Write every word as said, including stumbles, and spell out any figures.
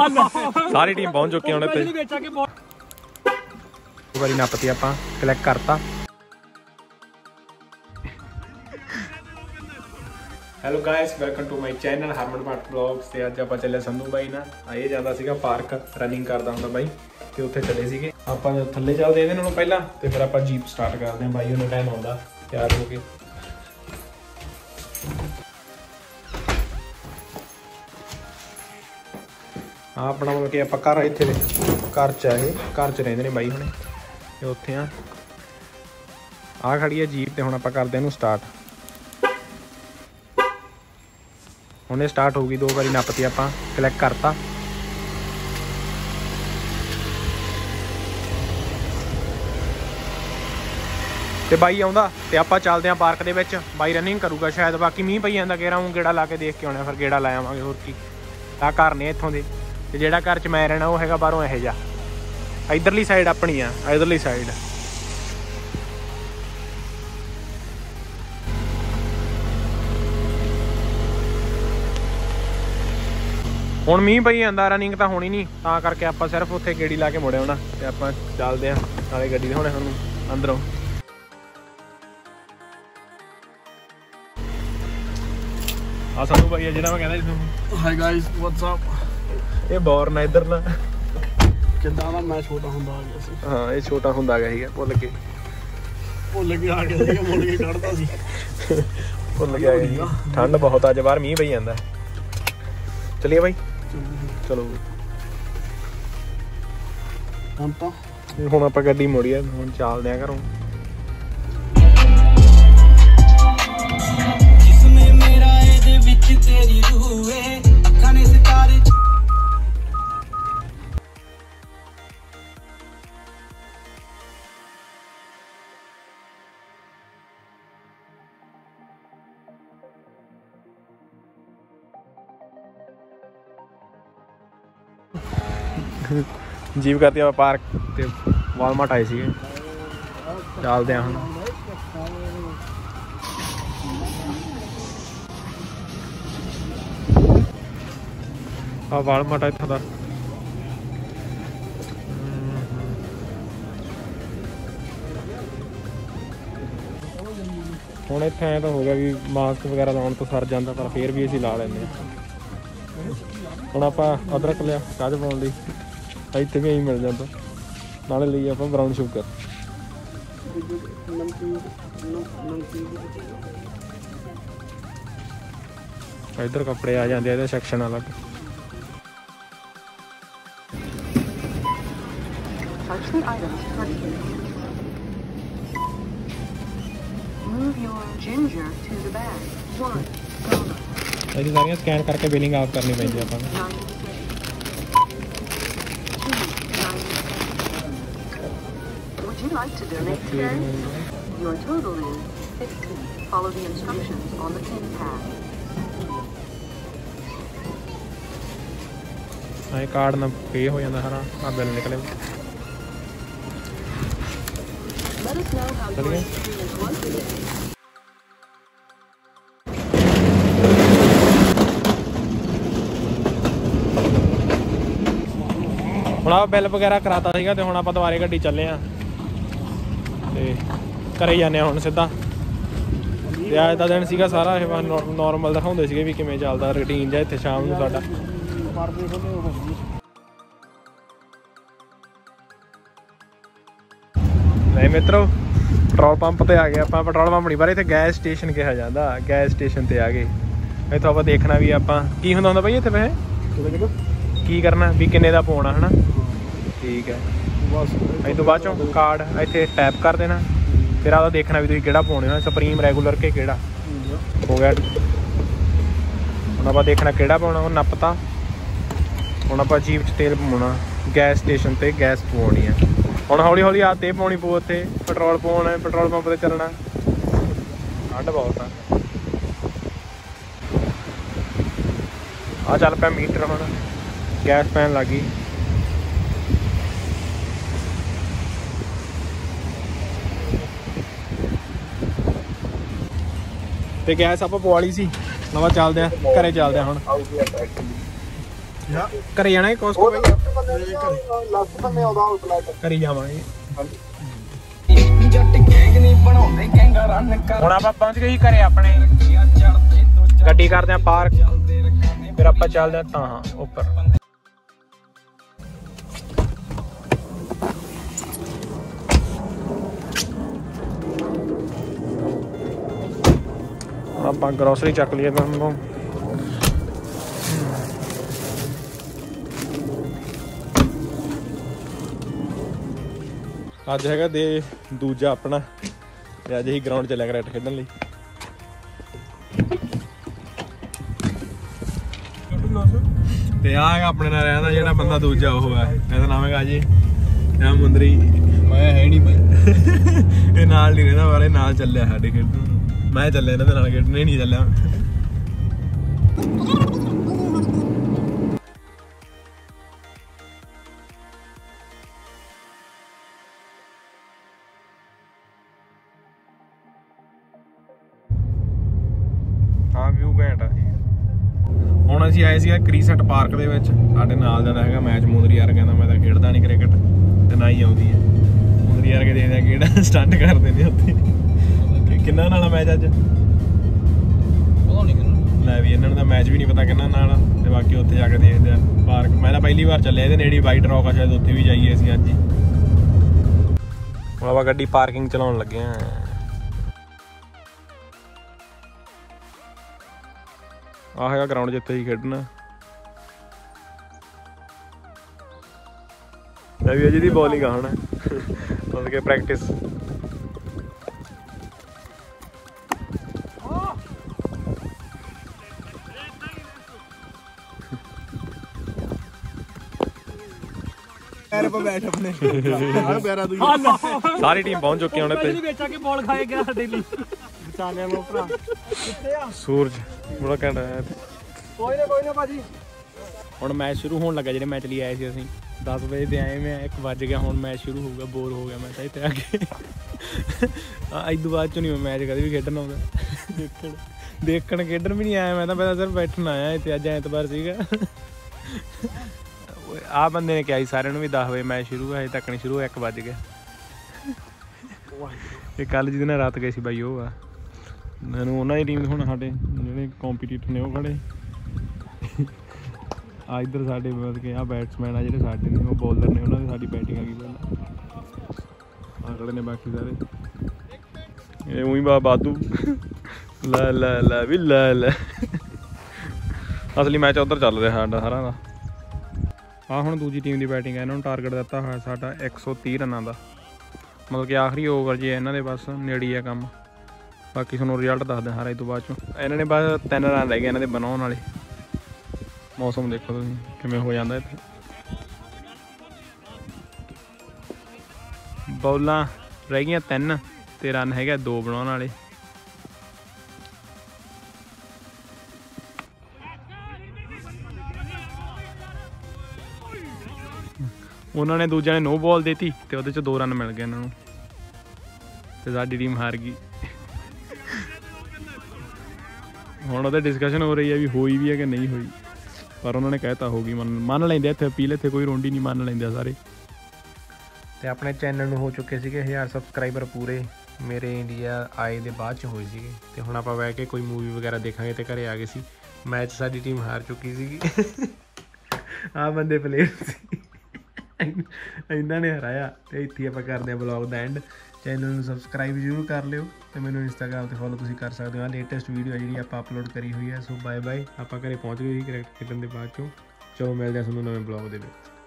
सारी टीम पहुंच चुकी है उन्होंने ना पति आप कलेक्ट करता। Hello guys, welcome to my channel Harman Bhatt vlogs. ते अज आप चले संधू भाई ना ये जाता सीगा पार्क रनिंग करता हूँ भाई तो उत्थे चले सीगे। आप थले चलते इन्होंने पहला तो फिर आप जीप स्टार्ट करते हैं भाई। उन्हें टाइम आता तैयार हो गए। हाँ अपना मतलब कि आप घर इतने घर च आए घर च रेंगे ने भाई हमने तो उत्थे हाँ आ खड़ी है जीप तो हम आप करते हैं स्टार्ट। हमने स्टार्ट होगी दो बारी नपती आप कलैक्ट करता। तो बई आप चलते हैं पार्क के बई रनिंग करूगा शायद। बाकी मीह पई जाता गेड़ा हूँ गेड़ा ला के देख के आने फिर गेड़ा ला आवे। होर की आ घर ने इतों के तो जोड़ा घर च मैं रहना वो है बाहरों यह जा इधरली साइड अपनी आ इधरली साइड। हुण मीह पई जांदा रनिंग तां होणी नहीं तां करके आपां सिर्फ उत्थे गेड़ी ला के मुड़े आउणा ते आपां चलदे आं नाले गड्डी दे हुणे सानूं अंदरों। आ सानूं भाई आ जिहड़ा मैं कहंदा इस हाय गाइस व्हाट्स अप। ये बॉर्न इधर ना किंदा ना मैं छोटा हुंदा आ गया सी। हां ये छोटा हुंदा आ गया हीगा भुल के भुल के आ गया सी भुल के कढदा सी भुल के आ गया। ठंड बहुत आज बाहर मीह पई जांदा। चलिए भाई चलो हम तो हम आप गड्डी मोड़ी है हम चल दिया करो। इसमें मेरा एदे विच तेरी रूह है अखां ने सितारे। जीप करती आप पार्क ते वॉलमार्ट आए थे डालते हैं हम। हाँ वॉलमार्ट इतना था हम इतने आए तो हो गया भी मास्क वगैरह लाने तो सर जाता पर फिर भी असीं ला लेंगे। हम आप अदरक लिया चाह पाने इतने भी यही मिल जाता नाले लिए आप ब्राउन शुगर। इधर कपड़े आ जाते हैं सेक्शन अलग। सारियां स्कैन करके बिलिंग आप करनी पैंदी आप। Like to donate today? Your total is fifty. Follow the instructions on the tin pad. I card na pay ho janda hara ab bill nikale. Let us know how your experience is once again. ਹੁਣ आप bill वगैरह कराता ਸੀਗਾ ਤੇ ਹੁਣ ਆਪਾਂ ਦੁਬਾਰੇ ਗੱਡੀ ਚੱਲੇ ਆ घर जाने हम सीधा। अज का दिन सीगा सारा नॉर्मल दिखाते थे भी किमें चलता रूटीन जहाँ इतने शाम को साडा। नहीं मित्रों पेट्रोल पंप तो आ गए आप। पेट्रोल पंप नहीं पर इतने गैस स्टेशन कहा जाता। गैस स्टेशन पर आ गए इतों आप देखना भी आप की होंगे होंगे भाई इतने पैसे की करना भी किन्ने का पाना है ना। ठीक है अभी तो बाद चो कार्ड इतने टैप कर देना फिर आप देखना भी तुम कि पाने हो सुप्रीम रेगूलर के केड़ा हो गया। हम आप देखना कि पाना नपता। हम आप जीप च तेल पवाना गैस स्टेशन पर गैस पवानी है। हम हौली हौली आदत यह पानी पो उत्थे पेट्रोल पवाना पेट्रोल पंप पर चलना। ठंड बहुत आ चल पै मीटर हम गैस पैन लग गई। गैस आप पवा ली सी नवा चलद घरे चलद हम ਘਰੇ ਜਾਣਾ ਕੋਸਕੋ ਘਰੇ ਜਾਵਾਂਗੇ। ਜੱਟ ਗੈਂਗ ਨਹੀਂ ਬਣਾਉਂਦੇ ਗੈਂਗਾ ਰਨ ਕਰ। ਹੁਣ ਆਪਾਂ ਪਹੁੰਚ ਗਏ ਘਰੇ ਆਪਣੇ, ਗੱਡੀ ਕਰਦੇ ਆ ਪਾਰਕ, ਫਿਰ ਆਪਾਂ ਚੱਲਦੇ ਆ ਤਾਂ ਉੱਪਰ। ਆਪਾਂ ਗਰੋਸਰੀ ਚੱਕ ਲਈਏ ਤੁਹਾਨੂੰ। ਅੱਜ ਹੈਗਾ ਦੇ ਦੂਜਾ ਆਪਣਾ, ਤੇ ਅੱਜ ਅਸੀਂ ਗਰਾਊਂਡ 'ਚ ਚੱਲਿਆ ਕ੍ਰਿਕਟ ਖੇਡਣ ਲਈ। ਤੇ ਆ ਹੈਗਾ ਆਪਣੇ ਨਾਲ ਰਹਿੰਦਾ ਜਿਹੜਾ ਬੰਦਾ ਦੂਜਾ, ਉਹ ਹੈ ਇਹਦਾ ਨਾਮ ਹੈਗਾ ਜੀ ਨਾਮ ਮੁੰਦਰੀ। ਮੈਂ ਹੈ ਨਹੀਂ ਭਾਈ, ਇਹ ਨਾਲ ਨਹੀਂ ਰਹਿੰਦਾ ਪਰ ਇਹ ਨਾਲ ਚੱਲਿਆ ਸਾਡੇ ਖੇਡਣ। ਮੈਂ ਚੱਲਿਆ ਇਹਨਾਂ ਦੇ ਨਾਲ ਖੇਡਣ, ਨਹੀਂ ਚੱਲਿਆ। ਹਾਂ ਵਿਊ ਘੈਂਟ ਆ ਜੀ। ਹੁਣ ਅਸੀਂ ਆਏ ਸੀਗਾ ਕ੍ਰੀਸੈਂਟ ਪਾਰਕ ਦੇ ਵਿੱਚ, ਸਾਡੇ ਨਾਲ ਦਾ ਹੈਗਾ ਮੈਚ ਮੁੰਦਰੀ ਯਾਰ। ਕਹਿੰਦਾ ਮੈਂ ਤਾਂ ਖੇਡਦਾ ਨਹੀਂ ਕ੍ਰਿਕਟ ਤੇ ਨਾ ਹੀ ਆਉਂਦੀ ਹੈ। ਮੁੰਦਰੀ ਯਾਰ ਕੇ ਦੇਖਦੇ ਆ ਕਿਹੜਾ ਸਟੰਟ ਕਰਦੇ ਨੇ ਉੱਥੇ। ਕਿੰਨਾ ਨਾਲ ਮੈਚ ਅੱਜ ਪਤਾ ਨਹੀਂ ਕਿੰਨਾ। ਲੈ ਵੀ ਇਹਨਾਂ ਦਾ ਮੈਚ ਵੀ ਨਹੀਂ ਪਤਾ ਕਿੰਨਾ ਨਾਲ, ਤੇ ਬਾਕੀ ਉੱਥੇ ਜਾ ਕੇ ਦੇਖਦੇ ਆ ਪਾਰਕ। ਮੈਂ ਤਾਂ ਪਹਿਲੀ ਵਾਰ ਚੱਲਿਆ ਇਹਦੇ ਨੇੜੇ, ਵਾਈਟ ਰੌਕ ਆ ਸ਼ਾਇਦ, ਉੱਥੇ ਵੀ ਜਾਈਏ ਅਸੀਂ ਅੱਜ ਹੀ। ਹੁਣ ਆਪਾਂ ਗੱਡੀ ਪਾਰਕਿੰਗ ਚਲਾਉਣ ਲੱਗੇ ਆ। ਆਹ ਹੈਗਾ ਗਰਾਊਂਡ ਜਿੱਥੇ ਹੀ ਖੇਡਣਾ। ਰਵੀ ਅਜੀ ਦੀ ਬੋਲਿੰਗ ਆ ਹੁਣ ਉਹਦੇ ਕੇ ਪ੍ਰੈਕਟਿਸ। ਬੈਠ ਆਪਣੇ ਸਾਰੀ ਟੀਮ ਪਹੁੰਚ ਚੁੱਕੀ ਹੁਣ ਇੱਥੇ। ਵੇਚਾ ਕੇ ਬੋਲ ਖਾਏ ਗਿਆ ਸਾਡੇ ਲਈ। ਵਿਚਾਲਿਆ ਮੋ ਭਰਾ ਕਿੱਥੇ ਆ ਸੂਰਜ ਬੜਾ ਘੰਟਾ। ਕੋਈ ਨਾ ਕੋਈ ਨਾ ਭਾਜੀ ਹੁਣ ਮੈਚ ਸ਼ੁਰੂ ਹੋਣ ਲੱਗਾ। ਜਿਹੜੇ ਮੈਚ ਲਈ ਆਏ ਸੀ ਅਸੀਂ ਦਸ ਵਜੇ ਤੇ ਆਏ, ਮੈਂ ਇੱਕ ਵੱਜ ਗਿਆ। ਹੁਣ ਮੈਚ ਸ਼ੁਰੂ ਹੋਊਗਾ, ਬੋਰ ਹੋ ਗਿਆ ਮੈਂ ਤਾਂ ਇੱਥੇ ਆ ਕੇ। ਅੱਜ ਤੋਂ ਬਾਅਦ ਚੋਂ ਨਹੀਂ ਮੈਂ ਮੈਚ ਕਦੇ ਵੀ ਖੇਡਣ ਆਉਂਦਾ। ਦੇਖਣ ਦੇਖਣ ਖੇਡਣ ਵੀ ਨਹੀਂ ਆਇਆ ਮੈਂ ਤਾਂ, ਪਹਿਲਾਂ ਸਿਰਫ ਬੈਠਣ ਆਇਆ ਇੱਥੇ। ਅੱਜ ਐਤਵਾਰ ਸੀਗਾ। ਆਹ ਬੰਦੇ ਨੇ ਕਿਹਾ ਸੀ ਸਾਰਿਆਂ ਨੂੰ ਵੀ ਦਸ ਵਜੇ ਮੈਚ ਸ਼ੁਰੂ ਹੋਇਆ, ਹਜੇ ਤੱਕ ਨਹੀਂ ਸ਼ੁਰੂ ਹੋਇਆ, ਇੱਕ ਵੱਜ ਗਿਆ। ਇਹ ਕੱਲ੍ਹ ਜਿਹਦੇ ਨਾਲ ਰਾਤ ਗਏ ਸੀ ਬਾਈ ਉਹ ਆ, ਮੈਨੂੰ ਉਹਨਾਂ ਦੀ ਟੀਮ। ਹੁਣ ਸਾਡੇ ਜਿਹੜੇ ਕੰਪੀਟੀਟਰ ਨੇ ਉਹ ਖੜੇ ਆ ਇੱਧਰ ਸਾਡੇ, ਮਤਲਬ ਕਿ ਆਹ ਬੈਟਸਮੈਨ ਆ ਜਿਹੜੇ ਸਾਡੇ ਨੇ, ਉਹ ਬੋਲਰ ਨੇ, ਉਹਨਾਂ ਦੀ ਸਾਡੀ ਬੈਟਿੰਗ ਆ ਗਈ ਪਹਿਲਾਂ। ਆਹ ਖੜੇ ਨੇ ਬਾਕੀ ਸਾਰੇ, ਇਹ ਉਹੀ ਬਾ ਬਾਦੂ। ਲੈ ਲੈ ਲੈ ਵੀ ਲੈ ਲੈ, ਅਸਲੀ ਮੈਚ ਉੱਧਰ ਚੱਲ ਰਿਹਾ ਸਾਡਾ ਸਾਰਾ ਦਾ। ਆਹ ਹੁਣ ਦੂਜੀ ਟੀਮ ਦੀ ਬੈਟਿੰਗ ਆ। ਇਹਨਾਂ ਨੂੰ ਟਾਰਗੇਟ ਦਿੱਤਾ ਹੋਇਆ ਸਾਡਾ ਇੱਕ ਸੌ ਤੀਹ ਰਨਾਂ ਦਾ, ਮਤਲਬ ਕਿ ਆਖਰੀ ਓਵਰ ਜੇ ਇਹਨਾਂ ਦੇ ਬਸ ਨੇੜੇ ਆ ਕੰਮ। ਬਾਕੀ ਤੁਹਾਨੂੰ ਰਿਜ਼ਲਟ ਦੱਸਦੇ ਹਾਂ ਇਹ ਤੋਂ ਬਾਅਦ ਚੋਂ। ਇਹਨਾਂ ਨੇ ਬਸ ਤਿੰਨ ਰਨ ਰਹਿ ਗਏ ਇਹਨਾਂ ਦੇ ਬਣਾਉਣ ਵਾਲੇ। ਮੌਸਮ ਦੇਖੋ ਤੁਸੀਂ ਕਿਵੇਂ ਹੋ ਜਾਂਦਾ ਇੱਥੇ। ਬੌਲਾਂ ਰਹਿ ਗਈਆਂ ਤਿੰਨ ਤੇ ਰਨ ਹੈਗਾ ਦੋ ਬਣਾਉਣ ਵਾਲੇ। ਉਹਨਾਂ ਨੇ ਦੂਜਿਆਂ ਨੇ ਨੋ ਬੋਲ ਦੇਤੀ ਤੇ ਉਹਦੇ ਚ ਦੋ ਰਨ ਮਿਲ ਗਏ ਇਹਨਾਂ ਨੂੰ, ਤੇ ਸਾਡੀ ਟੀਮ ਹਾਰ ਗਈ। ਹੁਣ ਉਹਦੇ ਡਿਸਕਸ਼ਨ ਹੋ ਰਹੀ ਹੈ ਵੀ ਹੋਈ ਵੀ ਹੈ ਕਿ ਨਹੀਂ ਹੋਈ, ਪਰ ਉਹਨਾਂ ਨੇ ਕਹਿਤਾ ਹੋ ਗਈ। ਮੰਨ ਮੰਨ ਲੈਂਦੇ ਇੱਥੇ ਅਪੀਲ, ਇੱਥੇ ਕੋਈ ਰੋਂਡੀ ਨਹੀਂ, ਮੰਨ ਲੈਂਦੇ ਸਾਰੇ। ਤੇ ਆਪਣੇ ਚੈਨਲ ਨੂੰ ਹੋ ਚੁੱਕੇ ਸੀਗੇ ਹਜ਼ਾਰ ਸਬਸਕ੍ਰਾਈਬਰ ਪੂਰੇ, ਮੇਰੇ ਇੰਡੀਆ ਆਏ ਦੇ ਬਾਅਦ 'ਚ ਹੋਏ ਸੀਗੇ। ਤੇ ਹੁਣ ਆਪਾਂ ਬਹਿ ਕੇ ਕੋਈ ਮੂਵੀ ਵਗੈਰਾ ਦੇਖਾਂਗੇ, ਤੇ ਘਰੇ ਆ ਗਏ ਸੀ। ਮੈਚ ਸਾਡੀ ਟੀਮ ਹਾਰ ਚੁੱਕੀ ਸੀਗੀ। ਆਹ ਬੰਦੇ ਪਲੇਅਰ ਸੀ, ਇਹਨਾਂ ਨੇ ਹਰਾਇਆ। ਤੇ ਇੱਥੇ ਆਪਾਂ ਕਰਦੇ ਹਾਂ ਬਲੌਗ ਦਾ ਐਂਡ। ਚੈਨਲ ਨੂੰ ਸਬਸਕ੍ਰਾਈਬ ਜ਼ਰੂਰ ਕਰ ਲਿਓ, ਤੇ ਮੈਨੂੰ ਇੰਸਟਾਗ੍ਰਾਮ 'ਤੇ ਫੋਲੋ ਤੁਸੀਂ ਕਰ ਸਕਦੇ ਹੋ। ਲੇਟੈਸਟ ਵੀਡੀਓ ਜਿਹੜੀ ਆਪਾਂ ਅਪਲੋਡ ਕਰੀ ਹੋਈ ਹੈ। ਸੋ ਬਾਏ ਬਾਏ, ਆਪਾਂ ਘਰੇ ਪਹੁੰਚ ਗਏ ਸੀ ਕ੍ਰਿਕਟ ਖੇਡਣ ਦੇ ਬਾਅਦ ਚੋਂ। ਚਲੋ ਮਿਲਦੇ ਹਾਂ ਤੁਹਾਨੂੰ ਨਵੇਂ ਬਲੌਗ ਦੇ ਵਿੱਚ।